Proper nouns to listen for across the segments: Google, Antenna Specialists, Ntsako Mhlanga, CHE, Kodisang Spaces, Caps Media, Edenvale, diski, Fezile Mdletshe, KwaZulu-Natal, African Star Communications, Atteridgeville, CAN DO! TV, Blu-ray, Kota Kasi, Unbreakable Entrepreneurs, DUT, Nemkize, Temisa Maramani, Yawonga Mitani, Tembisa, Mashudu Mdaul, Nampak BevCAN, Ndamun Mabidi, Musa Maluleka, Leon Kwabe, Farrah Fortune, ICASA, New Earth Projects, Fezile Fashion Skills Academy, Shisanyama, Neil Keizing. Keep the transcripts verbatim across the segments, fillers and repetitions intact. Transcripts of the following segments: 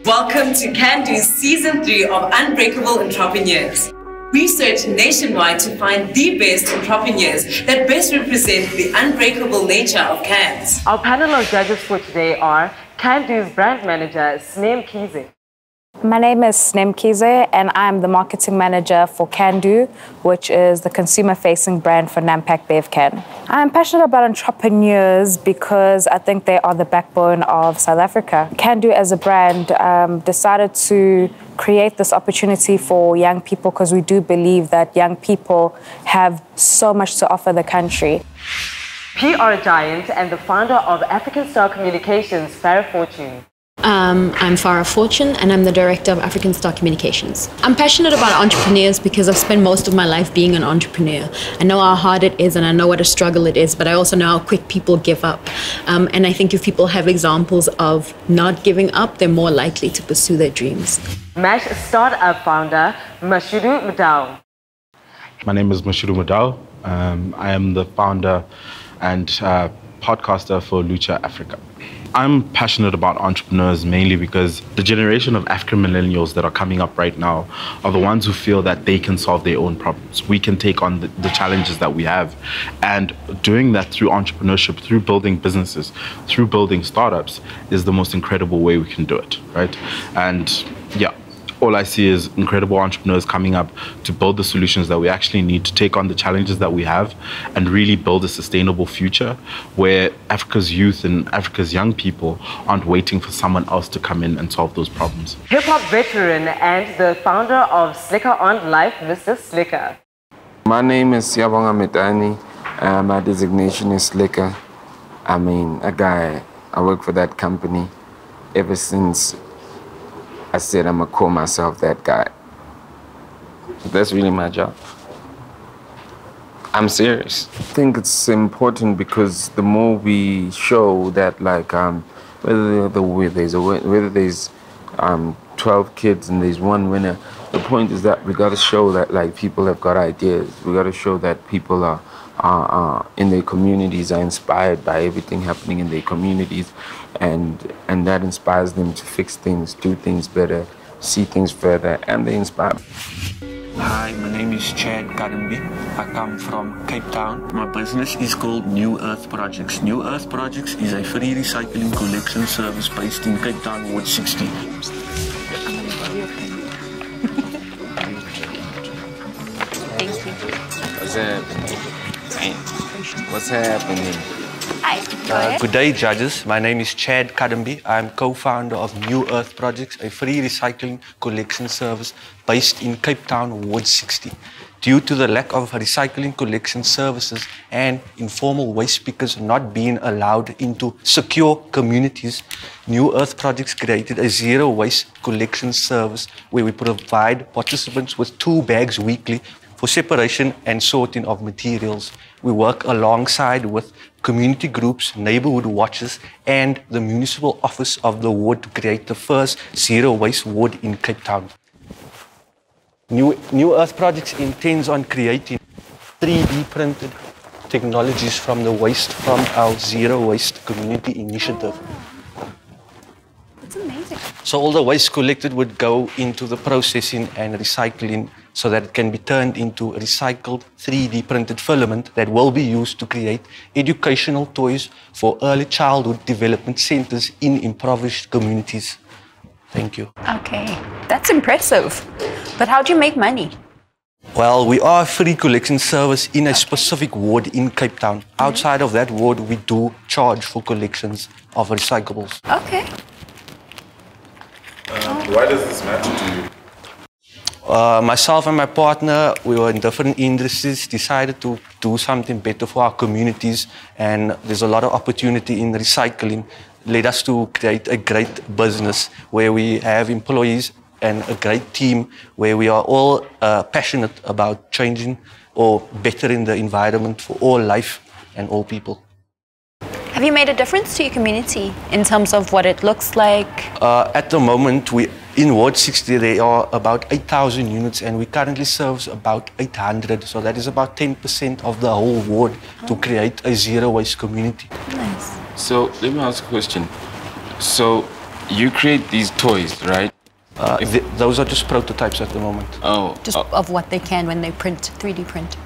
Welcome to CANDO's Season three of Unbreakable Entrepreneurs. We search nationwide to find the best entrepreneurs that best represent the unbreakable nature of CANDO. Our panel of judges for today are CANDO's brand manager, Neil Keizing. My name is Nemkize and I'm the marketing manager for CANDO, which is the consumer-facing brand for Nampak BevCAN. I'm passionate about entrepreneurs because I think they are the backbone of South Africa. CANDO as a brand um, decided to create this opportunity for young people because we do believe that young people have so much to offer the country. P R giant and the founder of African Star Communications, Farrah Fortune. Um, I'm Farrah Fortune and I'm the director of African Star Communications. I'm passionate about entrepreneurs because I've spent most of my life being an entrepreneur. I know how hard it is and I know what a struggle it is, but I also know how quick people give up. Um, and I think if people have examples of not giving up, they're more likely to pursue their dreams. Mash Startup founder, Mashudu Mdaul. My name is Mashudu Mdaul. Um, I am the founder and uh, podcaster for Lucha Africa. I'm passionate about entrepreneurs mainly because the generation of African millennials that are coming up right now are the ones who feel that they can solve their own problems. We can take on the, the challenges that we have, and doing that through entrepreneurship, through building businesses, through building startups is the most incredible way we can do it, right? And yeah, all I see is incredible entrepreneurs coming up to build the solutions that we actually need to take on the challenges that we have and really build a sustainable future where Africa's youth and Africa's young people aren't waiting for someone else to come in and solve those problems. Hip-hop veteran and the founder of Slicker on Life, Mister Slicker. My name is Yawonga Mitani. Uh, my designation is Slicker. I mean, a guy, I work for that company ever since I said I'm gonna call myself that guy. That's really my job. I'm serious. I think it's important because the more we show that, like, um, whether the there's a, whether there's um, twelve kids and there's one winner, the point is that we gotta show that, like, people have got ideas. We gotta show that people are, are, are in their communities are inspired by everything happening in their communities. And, and that inspires them to fix things, do things better, see things further, and they inspire. Hi, my name is Chad Kadambi. I come from Cape Town. My business is called New Earth Projects. New Earth Projects is a free recycling collection service based in Cape Town, Ward sixty. Thank you. What's happening? What's happening? Hi. Go uh, good day, judges. My name is Chad Kadambi. I'm co-founder of New Earth Projects, a free recycling collection service based in Cape Town, Ward sixty. Due to the lack of recycling collection services and informal waste pickers not being allowed into secure communities, New Earth Projects created a zero-waste collection service where we provide participants with two bags weekly for separation and sorting of materials. We work alongside with community groups, neighborhood watches, and the municipal office of the ward to create the first zero-waste ward in Cape Town. New, New Earth Projects intends on creating three D printed technologies from the waste from our zero-waste community initiative. That's amazing. So all the waste collected would go into the processing and recycling so that it can be turned into a recycled three D printed filament that will be used to create educational toys for early childhood development centers in impoverished communities. Thank you. Okay, that's impressive. But how do you make money? Well, we are a free collection service in a specific ward in Cape Town. Mm-hmm. Outside of that ward, we do charge for collections of recyclables. Okay. Uh, why does this matter to you? Uh, myself and my partner, we were in different industries, decided to do something better for our communities, and there's a lot of opportunity in recycling. Led us to create a great business where we have employees and a great team where we are all uh, passionate about changing or bettering the environment for all life and all people. Have you made a difference to your community in terms of what it looks like? Uh, at the moment, we In Ward sixty, there are about eight thousand units, and we currently serve about eight hundred. So that is about ten percent of the whole ward to create a zero-waste community. Nice. So let me ask a question. So you create these toys, right? Uh, if, th those are just prototypes at the moment. Oh. Just uh, of what they can when they print, three D print.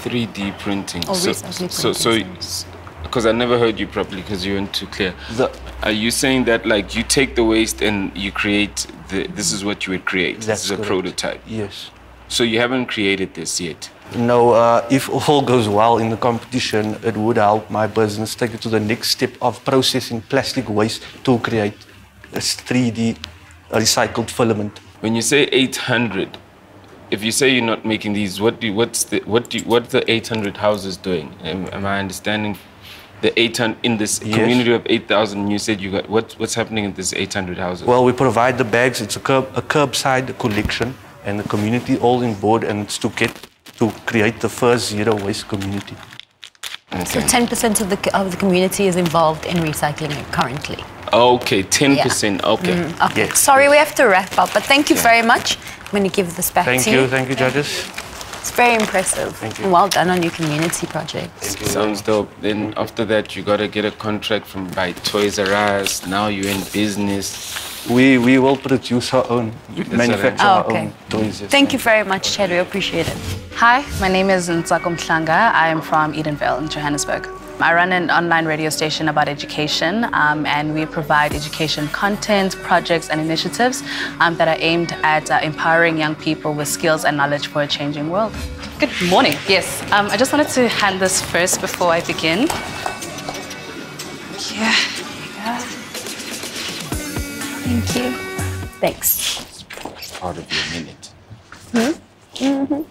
three D printing. Or so, so, so, so, because I never heard you properly because you weren't too clear. The, Are you saying that, like, you take the waste and you create, the, this is what you would create? That's this is correct. A prototype? Yes. So you haven't created this yet? No, uh, if all goes well in the competition, it would help my business take it to the next step of processing plastic waste to create a three D recycled filament. When you say eight hundred, if you say you're not making these, what do you, what's the what do you, what the eight hundred houses doing? Am, am I understanding the eight hundred in this yes. community of eight thousand? You said you got what what's happening in this eight hundred houses? Well, we provide the bags. It's a curb a curbside collection, and the community all on board, and it's to get to create the first zero waste community. Okay. So ten percent of the of the community is involved in recycling it currently. Okay, ten percent. Yeah. Okay. Mm, okay. Yes. Sorry, we have to wrap up, but thank you yeah. very much. I'm going to give this back thank to you. you. Thank you, thank you, judges. It's very impressive. Thank you. Well done on your community project. Sounds dope. Then after that, you got to get a contract from by Toys R Us. Now you're in business. We we will produce our own, That's manufacture right. oh, okay. our own toys. Thank you very much, Chad. We appreciate it. Hi, my name is Ntsako Mhlanga. I am from Edenvale in Johannesburg. I run an online radio station about education, um, and we provide education content, projects, and initiatives um, that are aimed at uh, empowering young people with skills and knowledge for a changing world. Good morning. Yes, um, I just wanted to hand this first before I begin. Yeah. yeah. Thank you. Thanks. It's part of your minute. Hmm? Mm-hmm.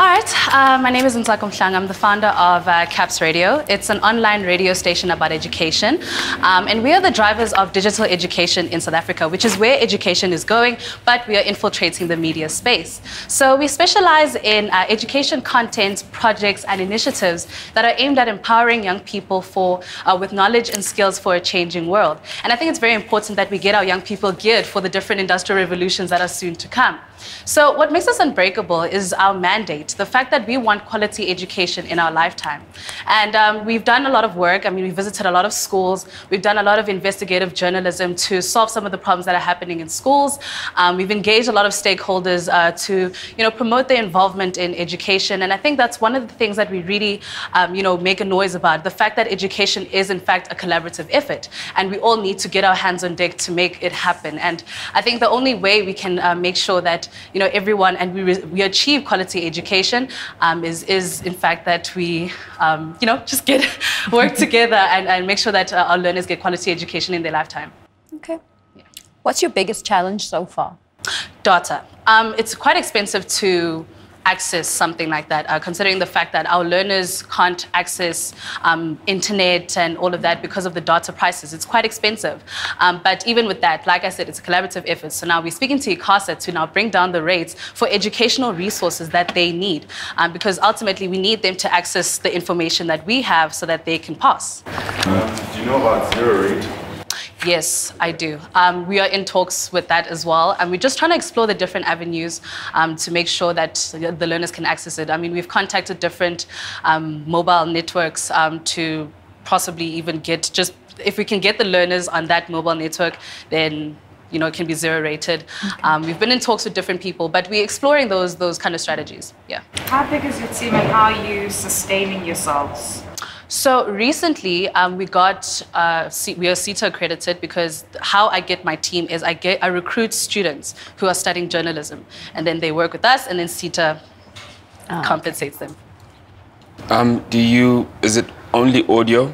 All right, uh, my name is Ntsako Mhlanga. I'm the founder of uh, Caps Radio. It's an online radio station about education. Um, and we are the drivers of digital education in South Africa, which is where education is going, but we are infiltrating the media space. So we specialize in uh, education content, projects, and initiatives that are aimed at empowering young people for, uh, with knowledge and skills for a changing world. And I think it's very important that we get our young people geared for the different industrial revolutions that are soon to come. So what makes us unbreakable is our mandate, the fact that we want quality education in our lifetime. And um, we've done a lot of work. I mean, we visited a lot of schools. We've done a lot of investigative journalism to solve some of the problems that are happening in schools. Um, we've engaged a lot of stakeholders uh, to, you know, promote their involvement in education. And I think that's one of the things that we really, um, you know, make a noise about, the fact that education is, in fact, a collaborative effort. And we all need to get our hands on deck to make it happen. And I think the only way we can uh, make sure that, you know, everyone, and we, we achieve quality education um, is, is in fact that we, um, you know, just get work together and, and make sure that uh, our learners get quality education in their lifetime. Okay. Yeah. What's your biggest challenge so far? Data. Um, it's quite expensive to access something like that, uh, considering the fact that our learners can't access um, internet and all of that because of the data prices. It's quite expensive. Um, but even with that, like I said, it's a collaborative effort. So now we're speaking to ICASA to now bring down the rates for educational resources that they need, um, because ultimately we need them to access the information that we have so that they can pass. Uh, do you know about zero rate? Yes, I do. Um, we are in talks with that as well. And we're just trying to explore the different avenues um, to make sure that the learners can access it. I mean, we've contacted different um, mobile networks um, to possibly even get just, if we can get the learners on that mobile network, then, you know, it can be zero rated. Okay. Um, we've been in talks with different people, but we're exploring those, those kind of strategies. Yeah. How big is your team and how are you sustaining yourselves? So recently, um, we got uh, we are CETA accredited because how I get my team is I get I recruit students who are studying journalism, and then they work with us, and then CETA oh, compensates okay. them. Um, do you? Is it only audio?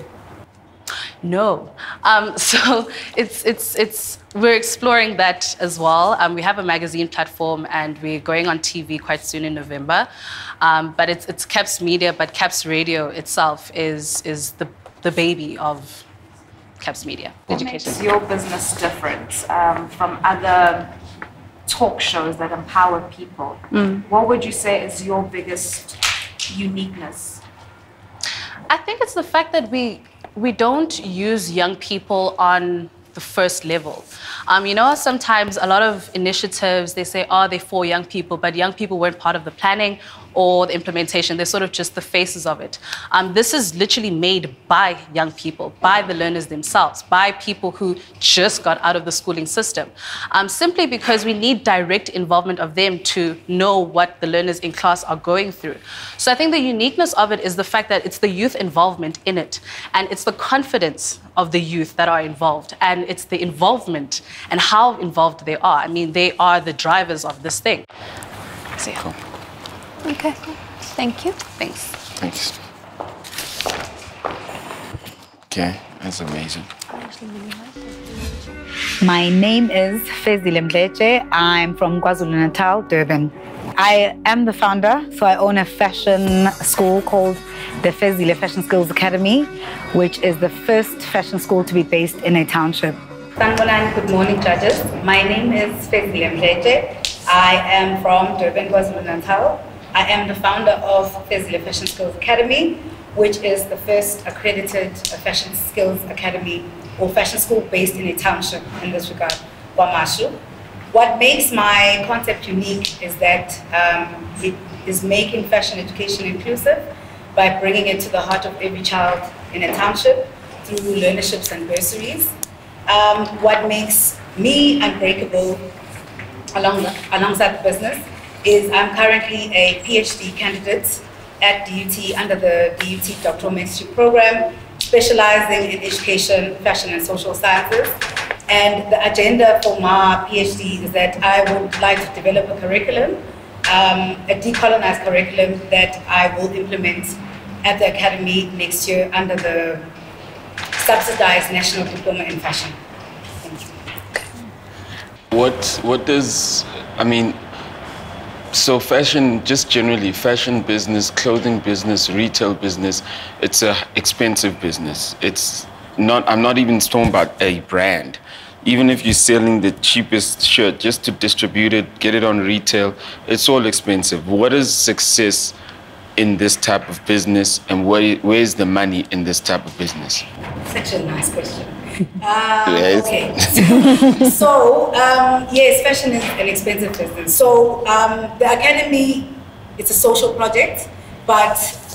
No. Um, so it's it's it's. We're exploring that as well. Um, we have a magazine platform, and we're going on T V quite soon in November. Um, but it's, it's Caps Media, but Caps Radio itself is is the the baby of Caps Media. What education. Makes your business different um, from other talk shows that empower people? Mm. What would you say is your biggest uniqueness? I think it's the fact that we we don't use young people on the first level. Um, you know, sometimes a lot of initiatives, they say, oh, they're for young people, but young people weren't part of the planning or the implementation. They're sort of just the faces of it. Um, this is literally made by young people, by the learners themselves, by people who just got out of the schooling system, um, simply because we need direct involvement of them to know what the learners in class are going through. So I think the uniqueness of it is the fact that it's the youth involvement in it, and it's the confidence of the youth that are involved, and it's the involvement and how involved they are. I mean, they are the drivers of this thing. So, yeah. Cool. Okay, thank you. Thanks. Thanks. Okay, that's amazing. My name is Fezile Mdletshe. I'm from KwaZulu-Natal, Durban. I am the founder, so I own a fashion school called the Fezile Fashion Skills Academy, which is the first fashion school to be based in a township. Sanibonani, good morning, judges. My name is Fezile Mdletshe. I am from Durban, KwaZulu-Natal. I am the founder of Fezile Fashion Skills Academy, which is the first accredited fashion skills academy or fashion school based in a township in this regard, Wamashu. What makes my concept unique is that um, it is making fashion education inclusive by bringing it to the heart of every child in a township through learnerships and bursaries. Um, what makes me unbreakable Along, alongside the business is I'm currently a PhD candidate at D U T under the D U T doctoral mentorship program, specializing in education, fashion and social sciences. And the agenda for my PhD is that I would like to develop a curriculum, um, a decolonized curriculum that I will implement at the academy next year under the subsidized national diploma in fashion. What, what does, I mean, so fashion, just generally, fashion business, clothing business, retail business, it's an expensive business. It's not, I'm not even talking about a brand. Even if you're selling the cheapest shirt, just to distribute it, get it on retail, it's all expensive. What is success in this type of business, and where, where is the money in this type of business? Such a nice question. Uh, okay. So, um, yes, fashion is an expensive business. So, um, the academy, it's a social project, but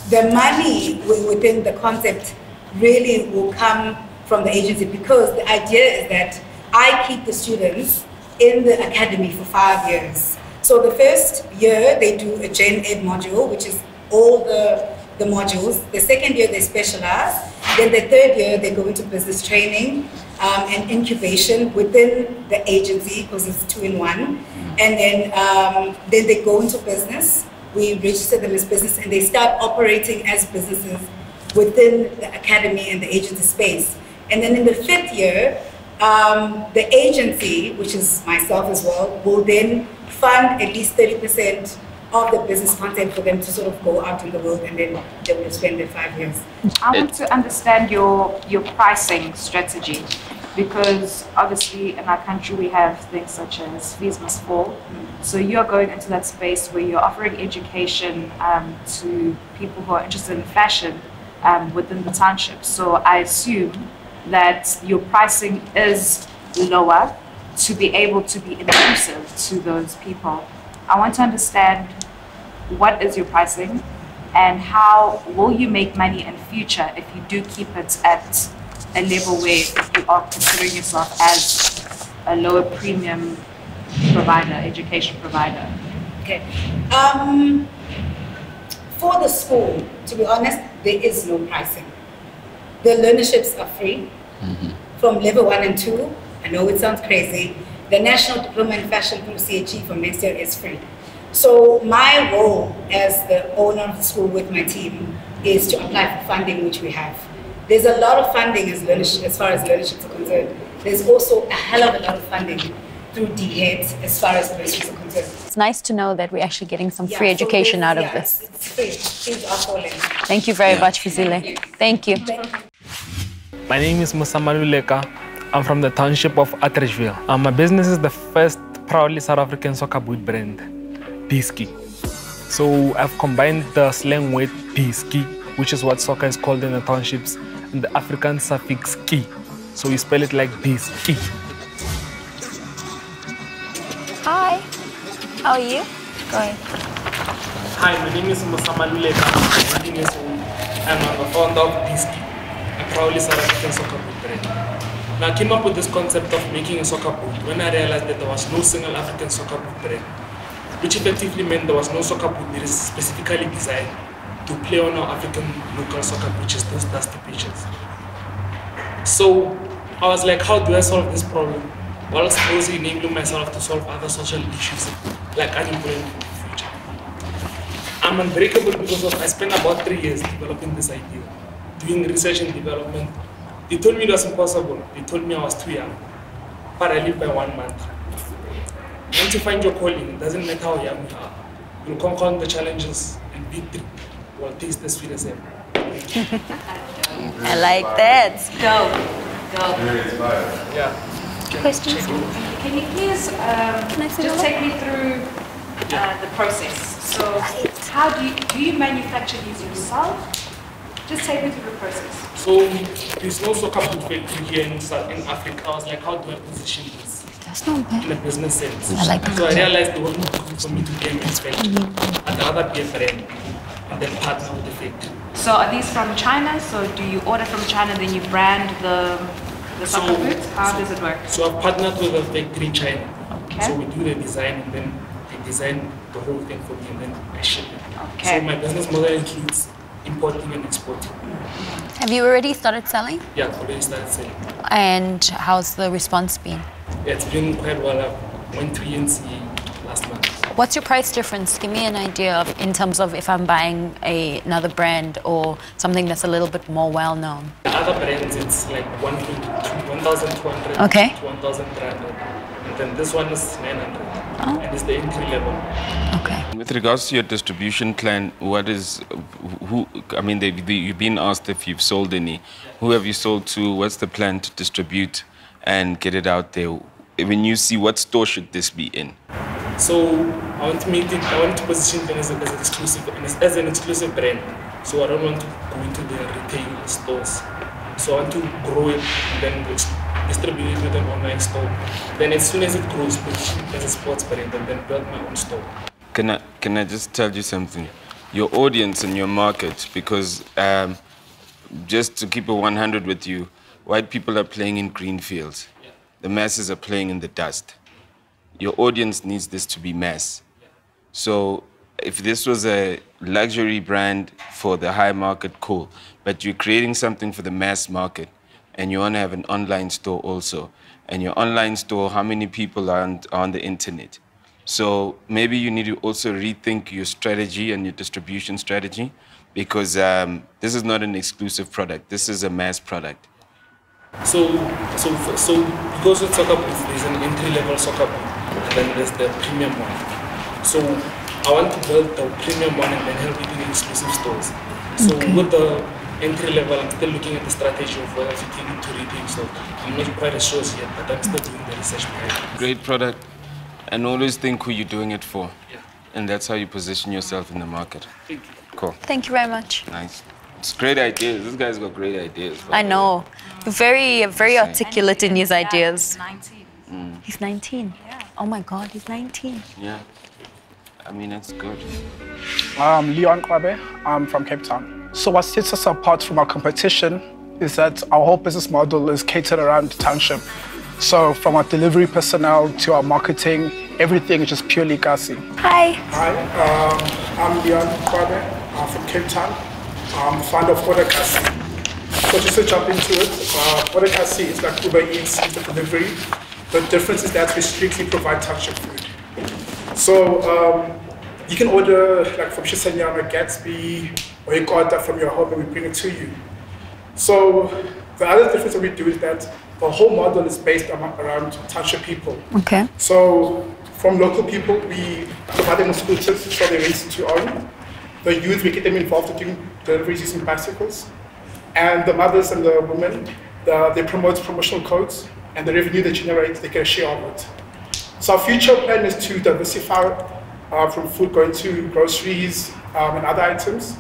the money within the concept really will come from the agency, because the idea is that I keep the students in the academy for five years. So, the first year, they do a gen ed module, which is all the the modules. The second year they specialize. Then the third year they go into business training um, and incubation within the agency, because it's two in one. And then um, then they go into business. We register them as business, and they start operating as businesses within the academy and the agency space. And then in the fifth year, um, the agency, which is myself as well, will then fund at least thirty percent of the business content for them to sort of go out in the world, and then they will spend their five years. I want to understand your, your pricing strategy, because obviously in our country we have things such as fees must fall. So you're going into that space where you're offering education um, to people who are interested in fashion um, within the township. So I assume that your pricing is lower to be able to be inclusive to those people. I want to understand, what is your pricing, and how will you make money in future if you do keep it at a level where you are considering yourself as a lower premium provider, education provider? Okay. Um, for the school, to be honest, there is no pricing. The learnerships are free mm-hmm. from level one and two. I know it sounds crazy. The National Diploma in Fashion from C H E for next year is free. So my role as the owner of the school with my team is to apply for funding, which we have. There's a lot of funding as, as far as learnerships are concerned. There's also a hell of a lot of funding through D Eds as far as learnerships are concerned. It's nice to know that we're actually getting some yeah, free so education out yeah, of this. It's free. Things are falling. Thank you very yeah. much, Fezile. Thank you. Thank you. My name is Musa Maluleka. I'm from the township of Atteridgeville. Um, my business is the first proudly South African soccer boot brand, diski. So I've combined the slang word diski, which is what soccer is called in the townships, and the African suffix ki, So you spell it like this. Hi. How are you? Going. Hi, my name is Musa Maluleka. I'm the founder of Diski, a proudly South African soccer boot brand. Now, I came up with this concept of making a soccer boot when I realized that there was no single African soccer boot brand, which effectively meant there was no soccer boot that is specifically designed to play on our African local soccer pitches, those dusty pitches. So I was like, how do I solve this problem whilst also enabling myself to solve other social issues like unemployment in the future? I'm unbreakable because of I spent about three years developing this idea, doing research and development. They told me it was impossible. They told me I was too young, but I lived by one month. Once you find your calling, it doesn't matter how young you are, you'll conquer the challenges and beat them. Well, taste the sweetest ever. I like that. Go. Go. Yeah. Questions? Can you please um, just take me through uh, the process? So, how do you, do you manufacture these yourself? Just take me through the process. So, there's no soccer boot factory here in South in Africa. I was like, how do I position this? That's not bad. In a business sense. I like that. So, I realized there was no good for me to get manufactured. I'd rather be a friend. And then parts of the factory. So are these from China? So do you order from China, then you brand the, the soccer boots? How so, does it work? So I've partnered with a factory in China. Okay. So we do the design, and then they design the whole thing for me, and then I ship it. Okay. So my business model includes importing and exporting. Have you already started selling? Yeah, I've already started selling. And how's the response been? Yeah, it's been quite well. I went to E N C last month. What's your price difference? Give me an idea of, in terms of if I'm buying a, another brand or something that's a little bit more well-known. The other brands, it's like one thousand two hundred, okay. to one thousand three hundred. And then this one is nine hundred. Oh. And it's the entry level. Okay. With regards to your distribution plan, what is, who, I mean, they, they, you've been asked if you've sold any. Yeah. Who have you sold to? What's the plan to distribute and get it out there? When you see what store should this be in? So I want to make it, I want to position them as, a, as, an exclusive, as an exclusive brand. So I don't want to go into the retail stores. So I want to grow it and then distribute it with an online store. Then as soon as it grows, position it as a sports brand and then build my own store. Can I, can I just tell you something? Your audience and your market, because um, just to keep it one hundred with you, white people are playing in green fields. Yeah. The masses are playing in the dust. Your audience needs this to be mass. So if this was a luxury brand for the high market, cool. But you're creating something for the mass market, and you want to have an online store also. And your online store, how many people are on, are on the internet? So maybe you need to also rethink your strategy and your distribution strategy, because um, this is not an exclusive product. This is a mass product. So, so, so because with soccer boots, there's an entry-level soccer boot, and then there's the premium one. So I want to build the premium one and then help it in exclusive stores. So okay. With the entry-level, I'm still looking at the strategy of whether to take it to retail. So I'm not quite as sure yet, but I'm still doing the research behind it. Great product, and always think who you're doing it for. Yeah. And that's how you position yourself in the market. Thank you. Cool. Thank you very much. Nice. It's great ideas. This guy's got great ideas. I know. Very, very articulate in his ideas. Yeah, he's nineteen. Mm. He's nineteen? Yeah. Oh my God, he's nineteen. Yeah. I mean, that's good. I'm Leon Kwabe. I'm from Cape Town. So what sets us apart from our competition is that our whole business model is catered around the township. So from our delivery personnel to our marketing, everything is just purely Kasi. Hi. Hi. Um, I'm Leon Kwabe. I'm from Cape Town. I'm a fan of Kota Kasi. So just to jump into it, uh, Kota Kasi is like Uber Eats for delivery. The difference is that we strictly provide township food. So um, you can order like from Shisanyama, Gatsby, or you got that from your home and we bring it to you. So the other difference that we do is that the whole model is based around township people. Okay. So from local people, we provide them with scooters so they race to own. The youth, we get them involved in doing deliveries using bicycles. And the mothers and the women, the, they promote promotional codes, and the revenue they generate, they get a share of it. So our future plan is to diversify uh, from food going to groceries um, and other items.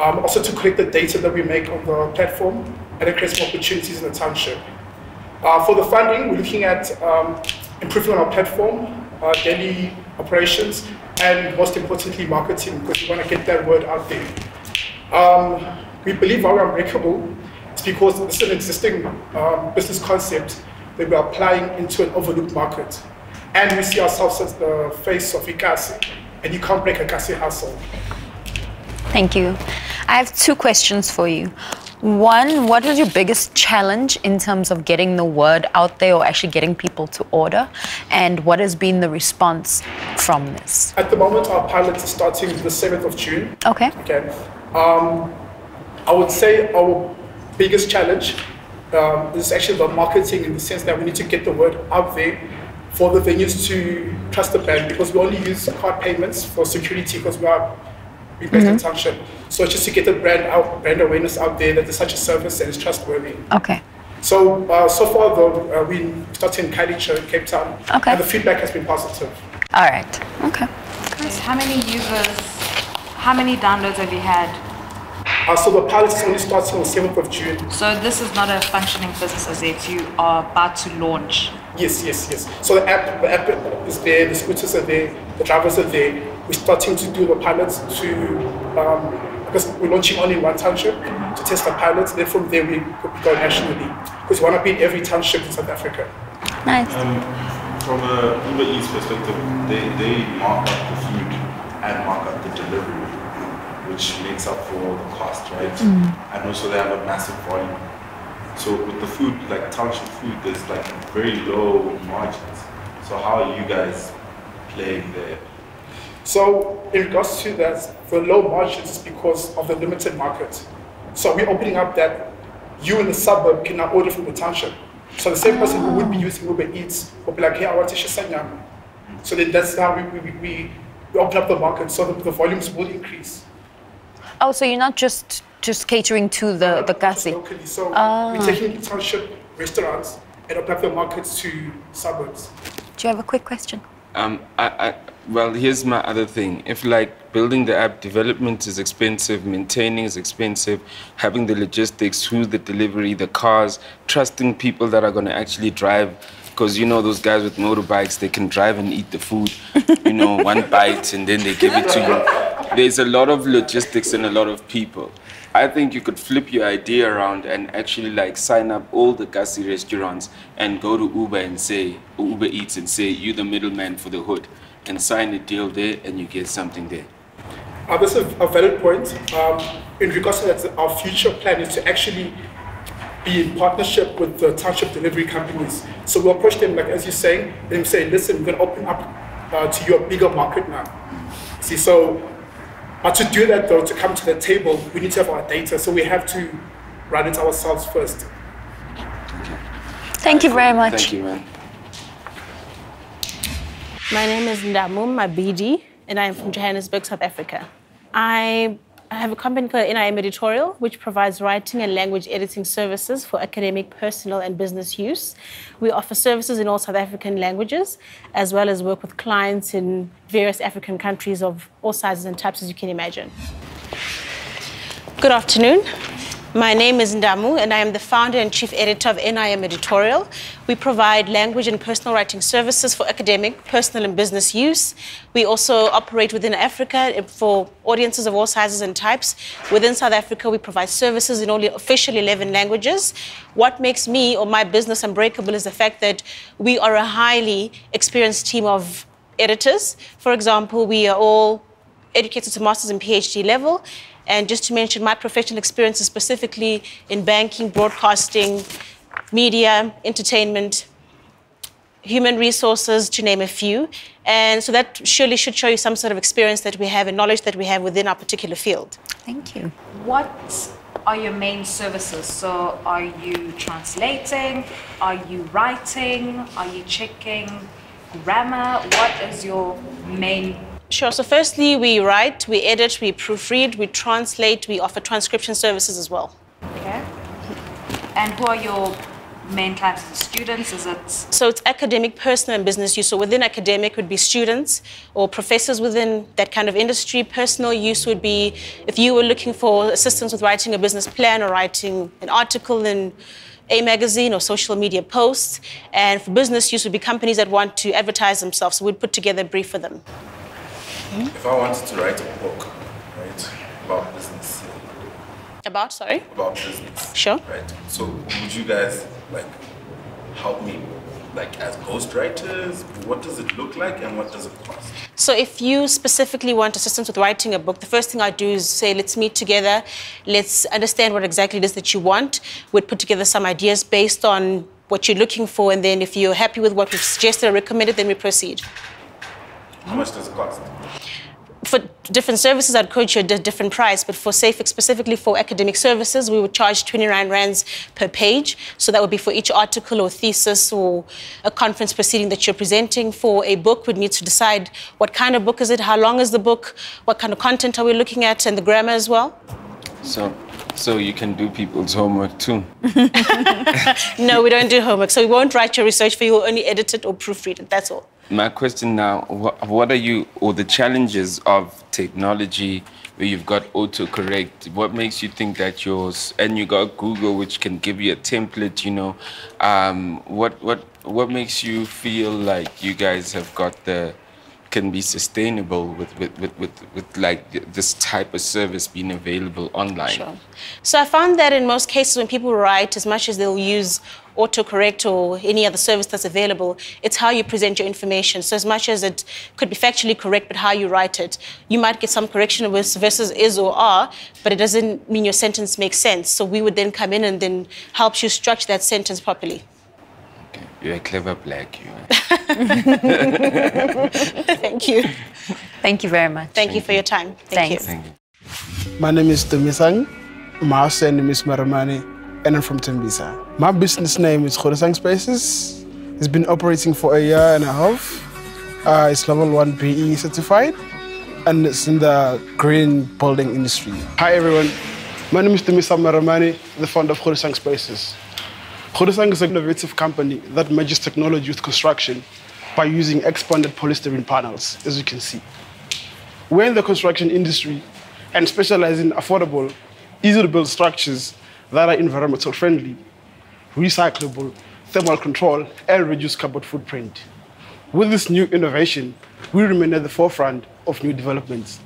Um, also to collect the data that we make on the platform and it creates more opportunities in the township. Uh, for the funding, we're looking at um, improving on our platform, our daily operations, and most importantly, marketing, because we want to get that word out there. Um, we believe our Unbreakable is because it's an existing um, business concept that we're applying into an overlooked market. And we see ourselves as the face of ICASA, and you can't break a ICASA hustle. Thank you. I have two questions for you. One, what was your biggest challenge in terms of getting the word out there or actually getting people to order? And what has been the response from this? At the moment, our pilot is starting the seventh of June. Okay. Okay. Um, I would say our biggest challenge um, is actually about marketing, in the sense that we need to get the word out there for the venues to trust the brand, because we only use card payments for security because we are based mm-hmm. in township. So just to get the brand out, brand awareness out there that there's such a service that is trustworthy. Okay. So uh, so far though, uh, we started in Kailicha, Cape Town. Okay. And the feedback has been positive. All right. Okay. Chris, how many users, how many downloads have you had? Uh, so the pilot is only starting on the seventh of June. So this is not a functioning business as yet. You are about to launch. Yes, yes, yes. So the app, the app is there, the scooters are there, the drivers are there. We're starting to do the pilots to, um, because we're launching only in one township to test the pilots. Then from there we go nationally, because we want to be in every township in South Africa. Nice. Um, from a Uber Eats perspective, they, they mark up the food and mark up the delivery, which makes up for all the cost, right? Mm. And also they have a massive volume. So with the food, like township food, there's like very low margins. So how are you guys playing there? So in regards to that, the low margins is because of the limited market. So we're opening up that you in the suburb can now order from the township. So the same person who would be using Uber Eats will be like, hey, I want to shasanyam. So then that's how we, we, we, we open up the market, so the, the volumes will increase. Oh, so you're not just just catering to the, no, the Kasi? Locally. So oh. we're taking township restaurants and open up the markets to suburbs. Do you have a quick question? Um, I, I, well, here's my other thing. If, like, building the app, development is expensive, maintaining is expensive, having the logistics, who's the delivery, the cars, trusting people that are going to actually drive, because, you know, those guys with motorbikes, they can drive and eat the food, you know, one bite and then they give it to you. There's a lot of logistics and a lot of people. I think you could flip your idea around and actually, like, sign up all the Kasi restaurants and go to Uber and say, Uber Eats and say, you're the middleman for the hood, and sign a deal there and you get something there. Uh, that's a, a valid point. Um, in regards to that, our future plan is to actually be in partnership with the township delivery companies. So we'll approach them, like, as you're saying, and say, listen, we're going to open up uh, to your bigger market now. See, so. But to do that, though, to come to the table, we need to have our data, so we have to run it ourselves first. Thank you very much. Thank you, man. My name is Ndamun Mabidi, and I am from Johannesburg, South Africa. I have a company called N I M Editorial, which provides writing and language editing services for academic, personal, and business use. We offer services in all South African languages, as well as work with clients in various African countries of all sizes and types, as you can imagine. Good afternoon. My name is Ndamu, and I am the founder and chief editor of N I M Editorial. We provide language and personal writing services for academic, personal, and business use. We also operate within Africa for audiences of all sizes and types. Within South Africa, we provide services in only official eleven languages. What makes me or my business unbreakable is the fact that we are a highly experienced team of editors. For example, we are all educated to master's and PhD level. And just to mention my professional experiences specifically in banking, broadcasting, media, entertainment, human resources, to name a few. And so that surely should show you some sort of experience that we have and knowledge that we have within our particular field. Thank you. What are your main services? So are you translating? Are you writing? Are you checking grammar? What is your main service? Sure. So firstly, we write, we edit, we proofread, we translate, we offer transcription services as well. Okay. And who are your main clients? Students? Is it? So it's academic, personal, and business use. So within academic would be students or professors within that kind of industry. Personal use would be if you were looking for assistance with writing a business plan or writing an article in a magazine or social media posts. And for business use would be companies that want to advertise themselves. So we'd put together a brief for them. Mm-hmm. If I wanted to write a book, right, about business. About, sorry? About business. Sure. Right. So would you guys, like, help me? Like, as ghostwriters, what does it look like and what does it cost? So if you specifically want assistance with writing a book, the first thing I do is say, let's meet together. Let's understand what exactly it is that you want. We'd put together some ideas based on what you're looking for. And then if you're happy with what we've suggested or recommended, then we proceed. How much does it cost? For different services, I'd quote you a different price, but for SAFIC, specifically for academic services, we would charge twenty-nine rands per page. So that would be for each article or thesis or a conference proceeding that you're presenting. For a book, we'd need to decide what kind of book is it, how long is the book, what kind of content are we looking at, and the grammar as well. So, so you can do people's homework too? No, we don't do homework. So we won't write your research for you, we'll only edit it or proofread it, that's all. My question now, what are you, or the challenges of technology where you've got autocorrect? What makes you think that yours, and you got Google, which can give you a template, you know, um, what, what, what makes you feel like you guys have got the, can be sustainable with, with, with, with, with like this type of service being available online? Sure. So I found that in most cases when people write, as much as they'll use autocorrect or any other service that's available, it's how you present your information. So as much as it could be factually correct, but how you write it, you might get some correction with versus is or are, but it doesn't mean your sentence makes sense. So we would then come in and then help you structure that sentence properly. Okay. You're a clever black, you are. Thank you. Thank you very much. Thank, Thank you for your time. Thank you. You. Thank you. My name is Temisa Maramani, and I'm from Tembisa. My business name is Kodisang Spaces. It's been operating for a year and a half. Uh, it's level one B E certified, and it's in the green building industry. Hi everyone, my name is Temisa Maramani, the founder of Kodisang Spaces. Kodisang is an innovative company that merges technology with construction by using expanded polystyrene panels, as you can see. We're in the construction industry and specialize in affordable, easy-to-build structures that are environmental friendly, recyclable, thermal control, and reduce carbon footprint. With this new innovation, we remain at the forefront of new developments.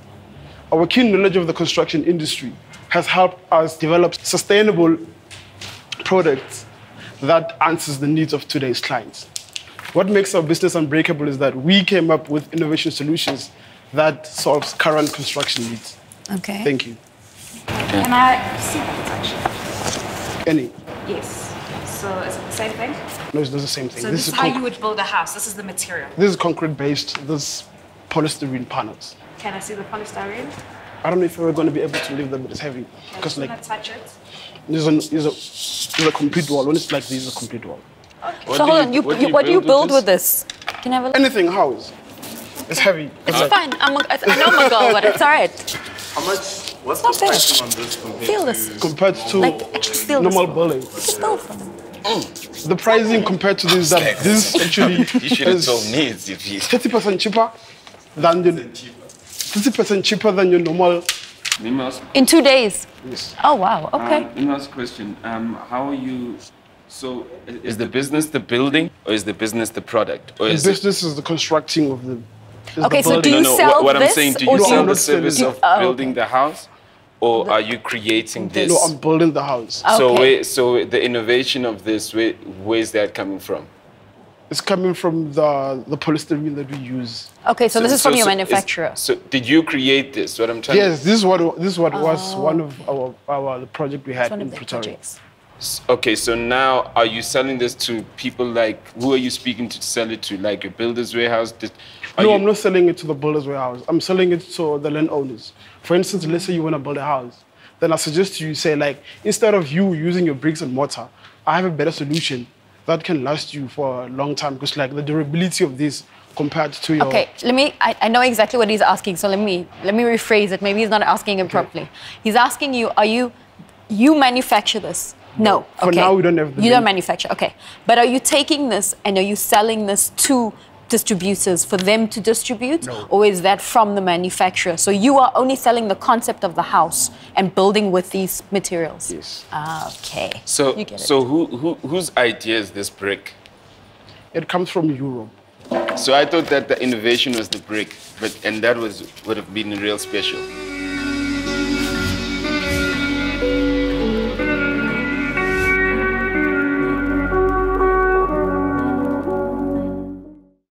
Our keen knowledge of the construction industry has helped us develop sustainable products that answers the needs of today's clients. What makes our business unbreakable is that we came up with innovation solutions that solves current construction needs. Okay. Thank you. Can I see that actually? Any? Yes. So is it the same thing? No, it's not the same thing. So this, this is how you would build a house. This is the material. This is concrete-based. This is polystyrene panels. Can I see the polystyrene? I don't know if we're going to be able to leave them, but it's heavy. Okay, because like, touch it. There's a, there's, a, there's a complete wall. When it's like this, is a complete wall. Okay. So hold on. You, what do you, what do you build with this? With this? Can I have a look? Anything, house. It's heavy. It's like, fine. I'm a, I know I'm a girl, but it's all right. How much? What's the pricing on this compared feel this. to, compared to like, normal building? Mm. The pricing compared to this is that this actually is thirty percent cheaper than the thirty percent cheaper than your normal. In two days. Yes. Oh wow. Okay. Um, last question. Um, how are you? So, is the business the building, or is the business the product, or the is business it? is the constructing of the. Okay. So do you no, no, sell what, what this? I'm saying, do you sell no, the service you, of oh, building okay. the house? Or are you creating this? No, I'm building the house. Okay. So, where, so the innovation of this, where, where is that coming from? It's coming from the, the polystyrene that we use. Okay, so, so this is so, from your so manufacturer. So did you create this? What I'm trying. Yes, to... this is what this is what oh. was one of our our the project we had in Pretoria. Okay, so now are you selling this to people like, who are you speaking to sell it to, like your builder's warehouse? Are no, you... I'm not selling it to the builder's warehouse. I'm selling it to the landowners. For instance, let's say you want to build a house. Then I suggest you say like, instead of you using your bricks and mortar, I have a better solution that can last you for a long time because like the durability of this compared to your... Okay, let me, I, I know exactly what he's asking. So let me, let me rephrase it. Maybe he's not asking it okay. properly. He's asking you, are you, you manufacture this? No, okay. For now, we don't have the... You don't manufacture, okay. But are you taking this and are you selling this to distributors for them to distribute? No. Or is that from the manufacturer? So you are only selling the concept of the house and building with these materials? Yes. Ah, okay. So, you get it. So who, who, whose idea is this brick? It comes from Europe. So I thought that the innovation was the brick, but and that was would have been real special.